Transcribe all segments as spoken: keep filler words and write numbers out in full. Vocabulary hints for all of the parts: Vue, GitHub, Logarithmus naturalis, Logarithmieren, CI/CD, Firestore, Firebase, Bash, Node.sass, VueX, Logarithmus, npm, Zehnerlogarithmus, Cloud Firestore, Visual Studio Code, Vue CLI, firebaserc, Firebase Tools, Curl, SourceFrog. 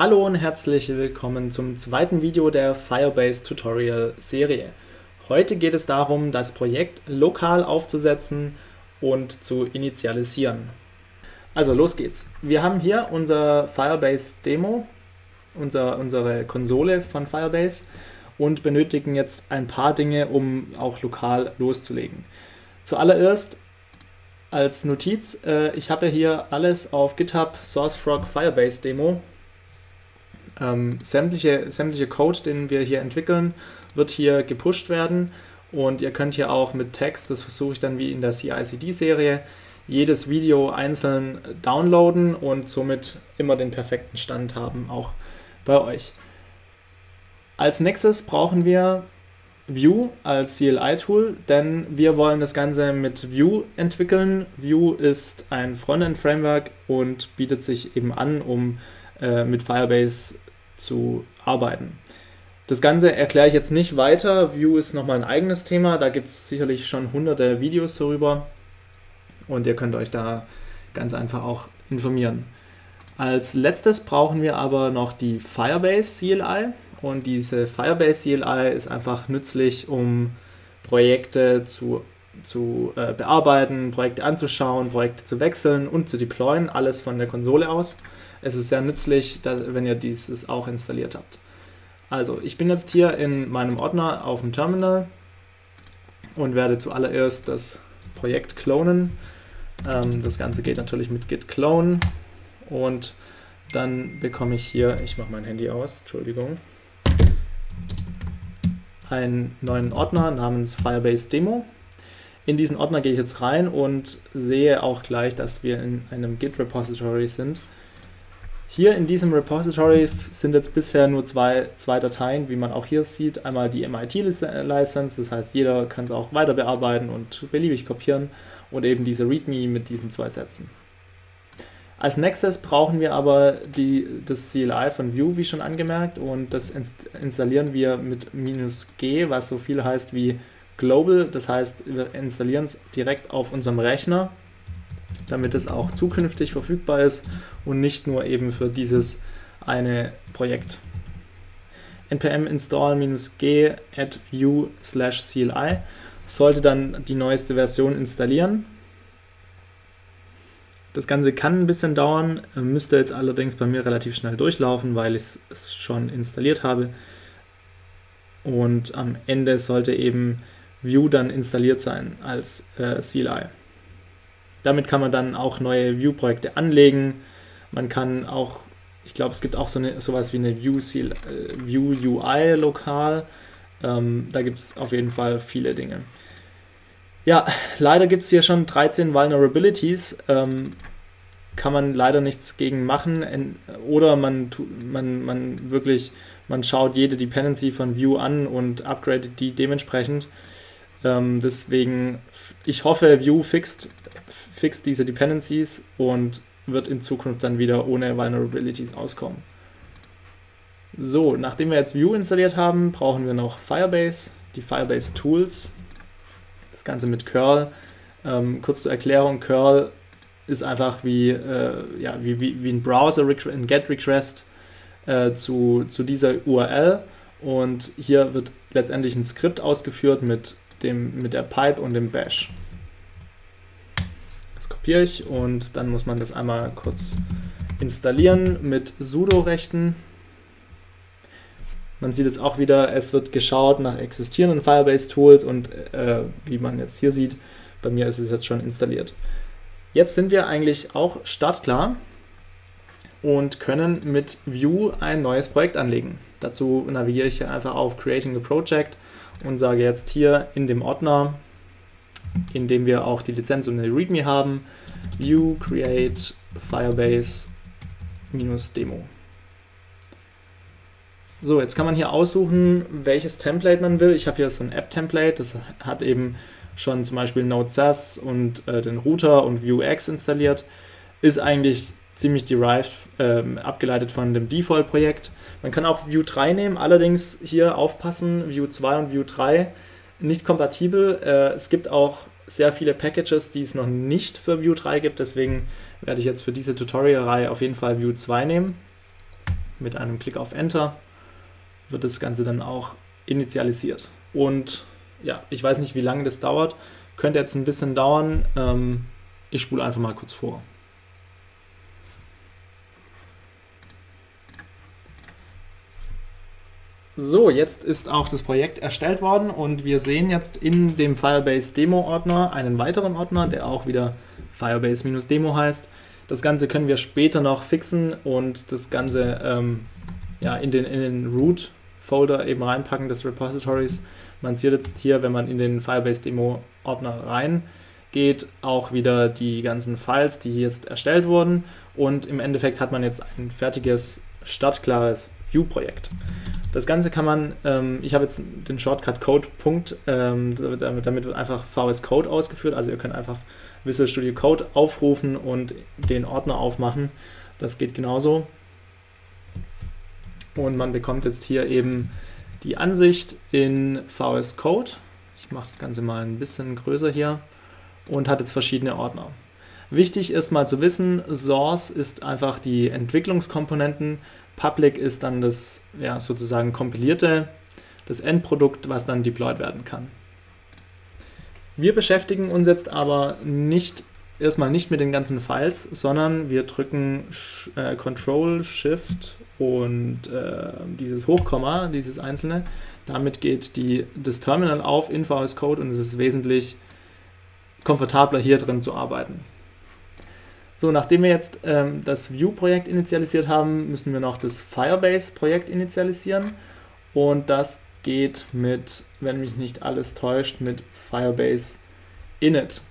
Hallo und herzlich willkommen zum zweiten Video der Firebase Tutorial Serie. Heute geht es darum, das Projekt lokal aufzusetzen und zu initialisieren. Also los geht's. Wir haben hier unser Firebase Demo, unser, unsere Konsole von Firebase und benötigen jetzt ein paar Dinge, um auch lokal loszulegen. Zuallererst als Notiz, äh, ich habe hier alles auf GitHub, SourceFrog, Firebase Demo. Ähm, sämtliche, sämtliche Code, den wir hier entwickeln, wird hier gepusht werden und ihr könnt hier auch mit Text, das versuche ich dann wie in der C I C D-Serie, jedes Video einzeln downloaden und somit immer den perfekten Stand haben, auch bei euch. Als nächstes brauchen wir Vue als C L I-Tool, denn wir wollen das Ganze mit Vue entwickeln. Vue ist ein Frontend-Framework und bietet sich eben an, um mit Firebase zu arbeiten. Das Ganze erkläre ich jetzt nicht weiter. Vue ist nochmal ein eigenes Thema. Da gibt es sicherlich schon hunderte Videos darüber und ihr könnt euch da ganz einfach auch informieren. Als letztes brauchen wir aber noch die Firebase C L I und diese Firebase C L I ist einfach nützlich, um Projekte zu, zu äh, bearbeiten, Projekte anzuschauen, Projekte zu wechseln und zu deployen, alles von der Konsole aus. Es ist sehr nützlich, wenn ihr dieses auch installiert habt. Also, ich bin jetzt hier in meinem Ordner auf dem Terminal und werde zuallererst das Projekt klonen. Das Ganze geht natürlich mit git clone und dann bekomme ich hier, ich mache mein Handy aus, Entschuldigung, einen neuen Ordner namens Firebase Demo. In diesen Ordner gehe ich jetzt rein und sehe auch gleich, dass wir in einem Git-Repository sind. Hier in diesem Repository sind jetzt bisher nur zwei, zwei Dateien, wie man auch hier sieht. Einmal die M I T-License, das heißt, jeder kann es auch weiter bearbeiten und beliebig kopieren. Und eben diese README mit diesen zwei Sätzen. Als nächstes brauchen wir aber die, das C L I von Vue, wie schon angemerkt. Und das installieren wir mit minus G, was so viel heißt wie Global. Das heißt, wir installieren es direkt auf unserem Rechner, damit es auch zukünftig verfügbar ist und nicht nur eben für dieses eine Projekt. Npm install-g add vue slash cli sollte dann die neueste Version installieren. Das Ganze kann ein bisschen dauern, müsste jetzt allerdings bei mir relativ schnell durchlaufen, weil ich es schon installiert habe. Und am Ende sollte eben Vue dann installiert sein als äh, C L I. Damit kann man dann auch neue Vue-Projekte anlegen. Man kann auch, ich glaube, es gibt auch so eine, sowas wie eine Vue, Vue U I lokal. Ähm, da gibt es auf jeden Fall viele Dinge. Ja, leider gibt es hier schon dreizehn Vulnerabilities. Ähm, kann man leider nichts gegen machen. Oder man, man, man wirklich, man schaut jede Dependency von Vue an und upgradet die dementsprechend. Ähm, deswegen, ich hoffe, Vue fixt, fixt diese Dependencies und wird in Zukunft dann wieder ohne Vulnerabilities auskommen. So, nachdem wir jetzt Vue installiert haben, brauchen wir noch Firebase, die Firebase Tools, das Ganze mit Curl. Ähm, kurz zur Erklärung, Curl ist einfach wie, äh, ja, wie, wie, wie ein Browser, ein GET-Request äh, zu, zu dieser U R L und hier wird letztendlich ein Skript ausgeführt mit Dem, mit der Pipe und dem Bash. Das kopiere ich und dann muss man das einmal kurz installieren mit sudo-Rechten. Man sieht jetzt auch wieder, es wird geschaut nach existierenden Firebase-Tools und äh, wie man jetzt hier sieht, bei mir ist es jetzt schon installiert. Jetzt sind wir eigentlich auch startklar und können mit Vue ein neues Projekt anlegen. Dazu navigiere ich hier einfach auf Creating a Project und sage jetzt hier in dem Ordner, in dem wir auch die Lizenz und eine README haben, Vue create Firebase-Demo. So, jetzt kann man hier aussuchen, welches Template man will. Ich habe hier so ein App-Template, das hat eben schon zum Beispiel Node.sass und äh, den Router und VueX installiert. Ist eigentlich ziemlich derived, ähm, abgeleitet von dem Default-Projekt. Man kann auch Vue drei nehmen, allerdings hier aufpassen, Vue zwei und Vue drei nicht kompatibel. Äh, es gibt auch sehr viele Packages, die es noch nicht für Vue drei gibt, deswegen werde ich jetzt für diese Tutorial-Reihe auf jeden Fall Vue zwei nehmen. mit einem Klick auf Enter wird das Ganze dann auch initialisiert. Und ja, ich weiß nicht, wie lange das dauert. Könnte jetzt ein bisschen dauern. Ähm, ich spule einfach mal kurz vor. So, jetzt ist auch das Projekt erstellt worden und wir sehen jetzt in dem Firebase Demo Ordner einen weiteren Ordner, der auch wieder Firebase-Demo heißt. Das Ganze können wir später noch fixen und das Ganze ähm, ja, in den, in den Root-Folder eben reinpacken des Repositories. Man sieht jetzt hier, wenn man in den Firebase Demo Ordner reingeht, auch wieder die ganzen Files, die jetzt erstellt wurden, und im Endeffekt hat man jetzt ein fertiges, startklares Vue-Projekt. Das Ganze kann man, ähm, ich habe jetzt den Shortcut Code Punkt, ähm, damit, damit wird einfach V S Code ausgeführt, also ihr könnt einfach Visual Studio Code aufrufen und den Ordner aufmachen, das geht genauso. Und man bekommt jetzt hier eben die Ansicht in V S Code, ich mache das Ganze mal ein bisschen größer hier, und hat jetzt verschiedene Ordner. Wichtig ist mal zu wissen, Source ist einfach die Entwicklungskomponenten, Public ist dann das ja, sozusagen kompilierte, das Endprodukt, was dann deployed werden kann. Wir beschäftigen uns jetzt aber nicht, erstmal nicht mit den ganzen Files, sondern wir drücken äh, Control, Shift und äh, dieses Hochkomma, dieses einzelne. Damit geht die, das Terminal auf in V S Code und es ist wesentlich komfortabler, hier drin zu arbeiten. So, nachdem wir jetzt ähm, das Vue-Projekt initialisiert haben, müssen wir noch das Firebase-Projekt initialisieren. Und das geht mit, wenn mich nicht alles täuscht, mit Firebase Init.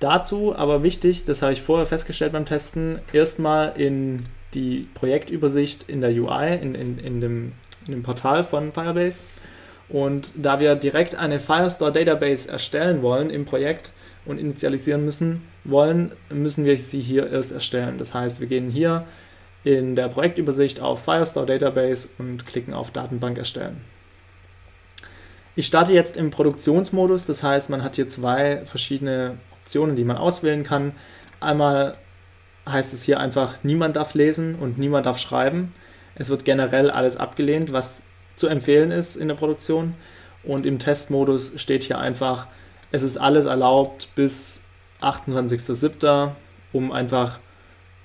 Dazu aber wichtig, das habe ich vorher festgestellt beim Testen, erstmal in die Projektübersicht in der U I, in, in, in, dem, in dem Portal von Firebase. Und da wir direkt eine Firestore Database erstellen wollen im Projekt und initialisieren müssen wollen, müssen wir sie hier erst erstellen. Das heißt, wir gehen hier in der Projektübersicht auf Firestore Database und klicken auf Datenbank erstellen. Ich starte jetzt im Produktionsmodus, das heißt, man hat hier zwei verschiedene Optionen, die man auswählen kann. Einmal heißt es hier einfach, niemand darf lesen und niemand darf schreiben. Es wird generell alles abgelehnt, was zu empfehlen ist in der Produktion. Und im Testmodus steht hier einfach, es ist alles erlaubt bis achtundzwanzigsten siebten, um einfach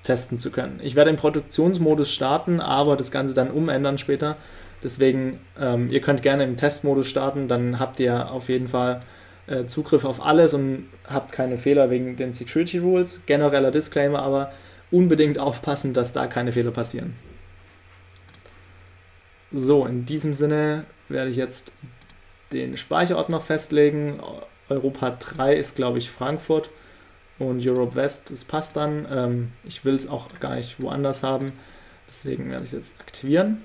testen zu können. Ich werde im Produktionsmodus starten, aber das Ganze dann umändern später. Deswegen, ähm, ihr könnt gerne im Testmodus starten, dann habt ihr auf jeden Fall äh, Zugriff auf alles und habt keine Fehler wegen den Security Rules. Genereller Disclaimer aber, unbedingt aufpassen, dass da keine Fehler passieren. So, in diesem Sinne werde ich jetzt den Speicherordner festlegen. Europa drei ist, glaube ich, Frankfurt und Europe West, das passt dann. Ähm, ich will es auch gar nicht woanders haben, deswegen werde ich es jetzt aktivieren.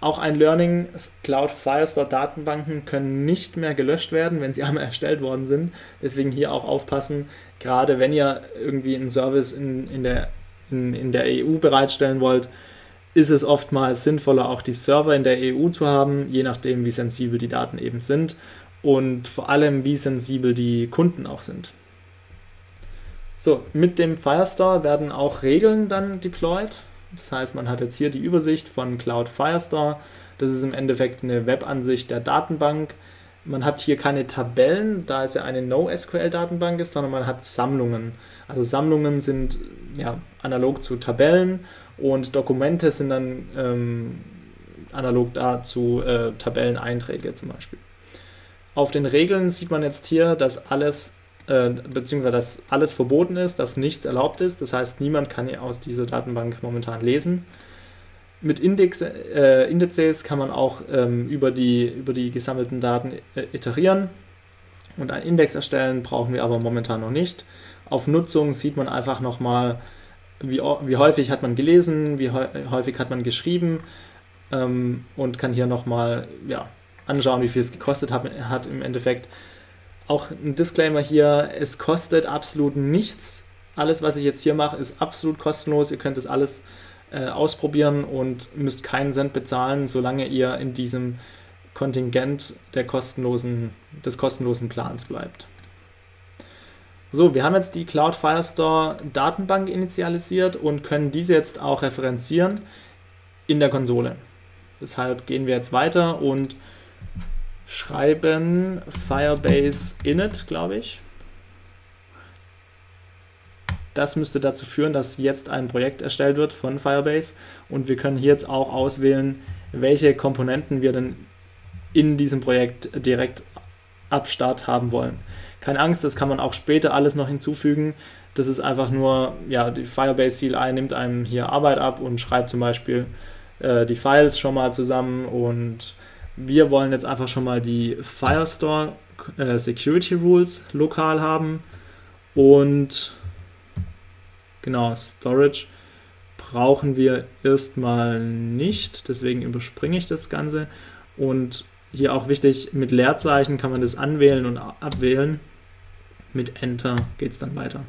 Auch ein Learning, Cloud Firestore Datenbanken können nicht mehr gelöscht werden, wenn sie einmal erstellt worden sind. Deswegen hier auch aufpassen, gerade wenn ihr irgendwie einen Service in, in, der, in, in der E U bereitstellen wollt, ist es oftmals sinnvoller, auch die Server in der E U zu haben, je nachdem, wie sensibel die Daten eben sind. Und vor allem, wie sensibel die Kunden auch sind. So, mit dem Firestore werden auch Regeln dann deployed. Das heißt, man hat jetzt hier die Übersicht von Cloud Firestore. Das ist im Endeffekt eine Webansicht der Datenbank. Man hat hier keine Tabellen, da es ja eine NoSQL-Datenbank ist, sondern man hat Sammlungen. Also Sammlungen sind ja analog zu Tabellen und Dokumente sind dann ähm, analog dazu äh, Tabelleneinträge zum Beispiel. Auf den Regeln sieht man jetzt hier, dass alles, äh, beziehungsweise dass alles verboten ist, dass nichts erlaubt ist. Das heißt, niemand kann hier aus dieser Datenbank momentan lesen. Mit Index, äh, Indizes kann man auch ähm, über, die, über die gesammelten Daten äh, iterieren und einen Index erstellen, brauchen wir aber momentan noch nicht. Auf Nutzung sieht man einfach nochmal, wie, wie häufig hat man gelesen, wie häufig hat man geschrieben ähm, und kann hier nochmal, ja, anschauen, wie viel es gekostet hat, hat im Endeffekt. Auch ein Disclaimer hier, es kostet absolut nichts. Alles, was ich jetzt hier mache, ist absolut kostenlos. Ihr könnt das alles äh, ausprobieren und müsst keinen Cent bezahlen, solange ihr in diesem Kontingent der kostenlosen, des kostenlosen Plans bleibt. So, wir haben jetzt die Cloud Firestore Datenbank initialisiert und können diese jetzt auch referenzieren in der Konsole. Deshalb gehen wir jetzt weiter und schreiben Firebase init, glaube ich. Das müsste dazu führen, dass jetzt ein Projekt erstellt wird von Firebase und wir können hier jetzt auch auswählen, welche Komponenten wir denn in diesem Projekt direkt ab Start haben wollen. Keine Angst, das kann man auch später alles noch hinzufügen. Das ist einfach nur, ja, die Firebase C L I nimmt einem hier Arbeit ab und schreibt zum Beispiel äh, die Files schon mal zusammen und wir wollen jetzt einfach schon mal die Firestore äh, Security Rules lokal haben und genau, Storage brauchen wir erstmal nicht, deswegen überspringe ich das Ganze. Und hier auch wichtig, mit Leerzeichen kann man das anwählen und abwählen. Mit Enter geht es dann weiter.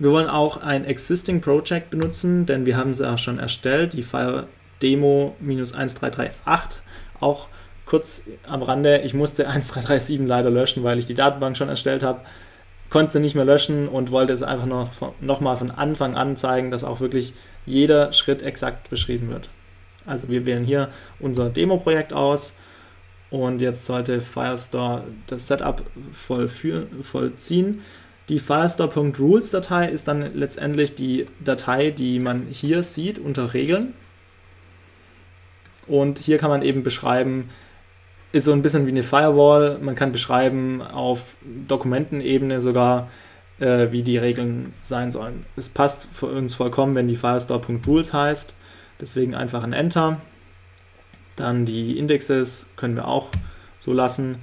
Wir wollen auch ein Existing Project benutzen, denn wir haben es ja schon erstellt, die Fire Demo eins drei drei acht. Auch kurz am Rande, ich musste eins drei drei sieben leider löschen, weil ich die Datenbank schon erstellt habe. Konnte sie nicht mehr löschen und wollte es einfach noch, noch mal von Anfang an zeigen, dass auch wirklich jeder Schritt exakt beschrieben wird. Also wir wählen hier unser Demo-Projekt aus und jetzt sollte Firestore das Setup vollziehen. Die Firestore.rules-Datei ist dann letztendlich die Datei, die man hier sieht unter Regeln. Und hier kann man eben beschreiben, ist so ein bisschen wie eine Firewall. Man kann beschreiben auf Dokumentenebene sogar, äh, wie die Regeln sein sollen. Es passt für uns vollkommen, wenn die Firestore.rules heißt. Deswegen einfach ein Enter. Dann die Indexes können wir auch so lassen.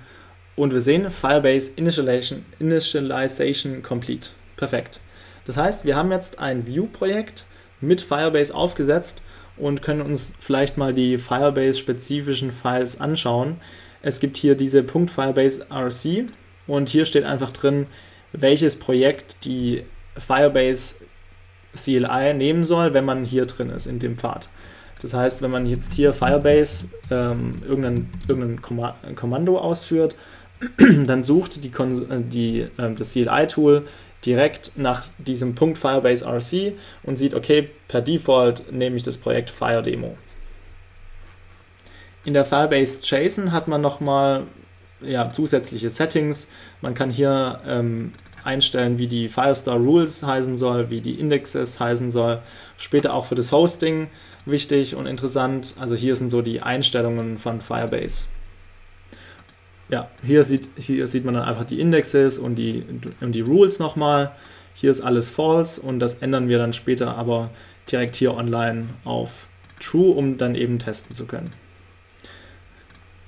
Und wir sehen Firebase Initialization, Initialization Complete. Perfekt. Das heißt, wir haben jetzt ein Vue-Projekt mit Firebase aufgesetzt und können uns vielleicht mal die Firebase-spezifischen Files anschauen. Es gibt hier diese .firebaserc und hier steht einfach drin, welches Projekt die Firebase C L I nehmen soll, wenn man hier drin ist, in dem Pfad. Das heißt, wenn man jetzt hier Firebase ähm, irgendein, irgendein Kommando ausführt, dann sucht die Kons die, äh, das C L I-Tool direkt nach diesem Punkt Firebase R C und sieht, okay, per Default nehme ich das Projekt Fire-Demo. In der Firebase-JSON hat man nochmal ja, zusätzliche Settings. Man kann hier ähm, einstellen, wie die Firestore-Rules heißen soll, wie die Indexes heißen soll. Später auch für das Hosting wichtig und interessant. Also hier sind so die Einstellungen von Firebase. Ja, hier sieht, hier sieht man dann einfach die Indexes und die, und die Rules nochmal. Hier ist alles false und das ändern wir dann später aber direkt hier online auf true, um dann eben testen zu können.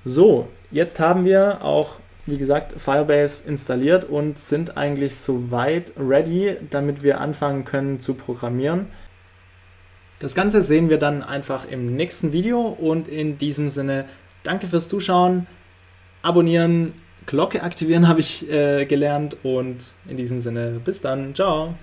So, jetzt haben wir auch, wie gesagt, Firebase installiert und sind eigentlich soweit ready, damit wir anfangen können zu programmieren. Das Ganze sehen wir dann einfach im nächsten Video und in diesem Sinne, danke fürs Zuschauen. Abonnieren, Glocke aktivieren habe ich äh, gelernt und in diesem Sinne bis dann, ciao!